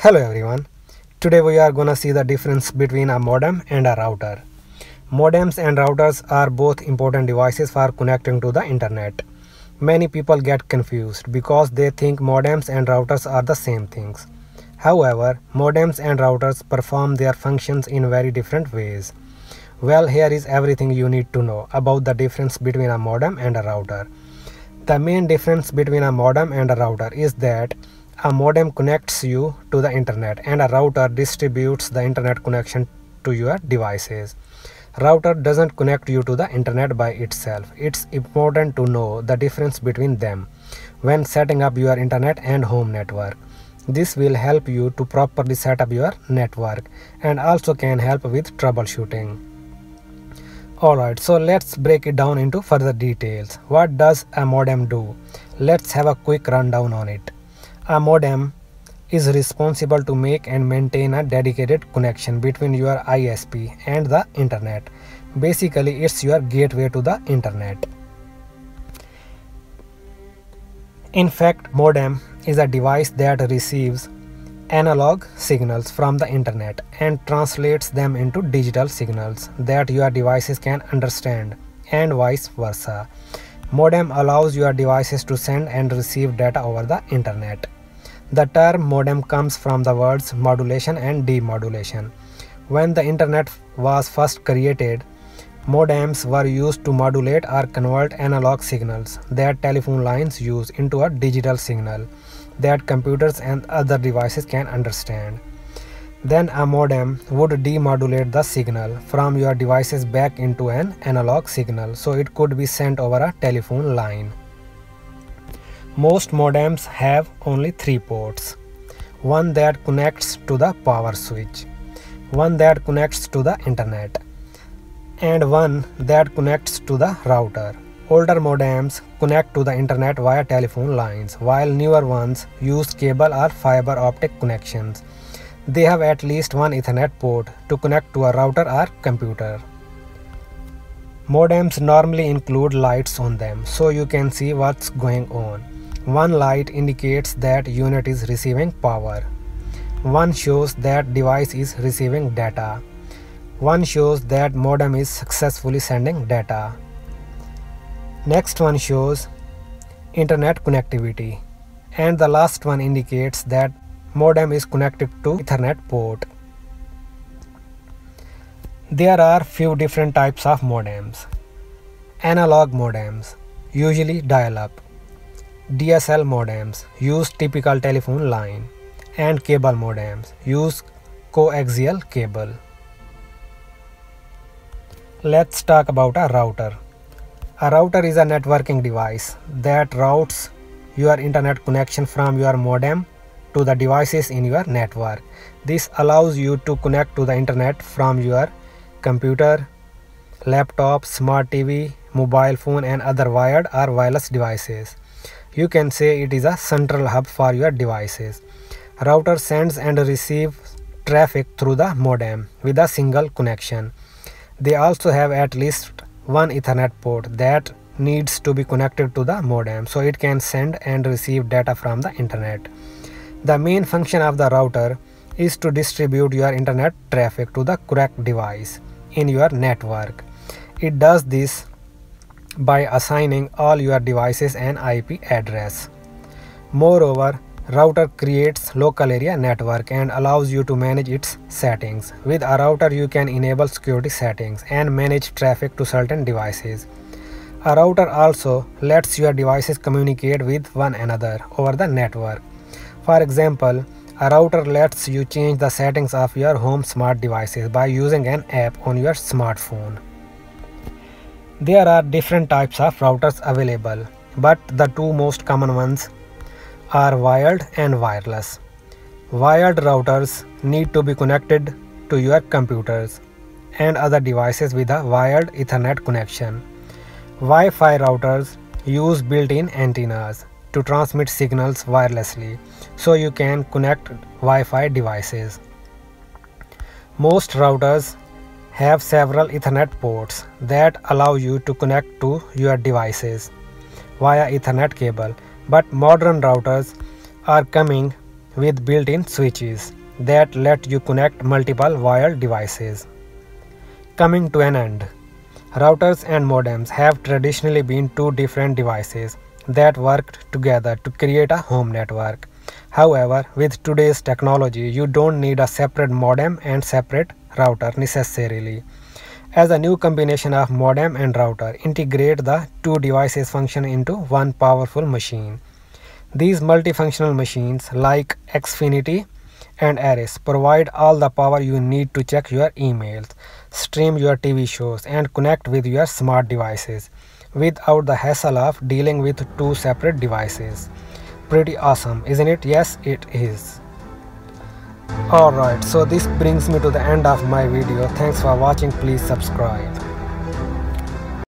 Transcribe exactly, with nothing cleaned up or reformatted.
Hello everyone, today we are gonna see the difference between a modem and a router. Modems and routers are both important devices for connecting to the internet. Many people get confused because they think modems and routers are the same things. However, modems and routers perform their functions in very different ways. Well, here is everything you need to know about the difference between a modem and a router. The main difference between a modem and a router is that a modem connects you to the internet and a router distributes the internet connection to your devices. Router doesn't connect you to the internet by itself. It's important to know the difference between them when setting up your internet and home network. This will help you to properly set up your network and also can help with troubleshooting. Alright, so let's break it down into further details. What does a modem do? Let's have a quick rundown on it. A modem is responsible to make and maintain a dedicated connection between your I S P and the internet. Basically, it's your gateway to the internet. In fact, modem is a device that receives analog signals from the internet and translates them into digital signals that your devices can understand, and vice versa. Modem allows your devices to send and receive data over the internet. The term modem comes from the words modulation and demodulation. When the internet was first created, modems were used to modulate or convert analog signals that telephone lines use into a digital signal that computers and other devices can understand. Then a modem would demodulate the signal from your devices back into an analog signal, so it could be sent over a telephone line. Most modems have only three ports, one that connects to the power switch, one that connects to the internet, and one that connects to the router. Older modems connect to the internet via telephone lines, while newer ones use cable or fiber optic connections. They have at least one Ethernet port to connect to a router or computer. Modems normally include lights on them, so you can see what's going on. One light indicates that unit is receiving power. One shows that device is receiving data. One shows that modem is successfully sending data. Next one shows internet connectivity, and the last one indicates that modem is connected to Ethernet port. There are few different types of modems. Analog modems, usually dial-up. D S L modems use typical telephone line, and cable modems use coaxial cable. Let's talk about a router. A router is a networking device that routes your internet connection from your modem to the devices in your network. This allows you to connect to the internet from your computer, laptop, smart T V, mobile phone, and other wired or wireless devices. You can say it is a central hub for your devices. Router sends and receives traffic through the modem with a single connection. They also have at least one Ethernet port that needs to be connected to the modem so it can send and receive data from the internet. The main function of the router is to distribute your internet traffic to the correct device in your network. It does this by assigning all your devices an I P address. Moreover, router creates local area network and allows you to manage its settings. With a router, you can enable security settings and manage traffic to certain devices. A router also lets your devices communicate with one another over the network. For example, a router lets you change the settings of your home smart devices by using an app on your smartphone. There are different types of routers available, but the two most common ones are wired and wireless. Wired routers need to be connected to your computers and other devices with a wired Ethernet connection. Wi-Fi routers use built-in antennas to transmit signals wirelessly, so you can connect Wi-Fi devices. Most routers have several Ethernet ports that allow you to connect to your devices via Ethernet cable. But modern routers are coming with built-in switches that let you connect multiple wired devices. Coming to an end, routers and modems have traditionally been two different devices that worked together to create a home network. However, with today's technology, you don't need a separate modem and separate router necessarily, as a new combination of modem and router integrate the two devices function into one powerful machine. These multifunctional machines like Xfinity and Arris provide all the power you need to check your emails, stream your T V shows, and connect with your smart devices without the hassle of dealing with two separate devices. Pretty awesome, isn't it? Yes, it is. Alright, so this brings me to the end of my video. Thanks for watching. Please subscribe.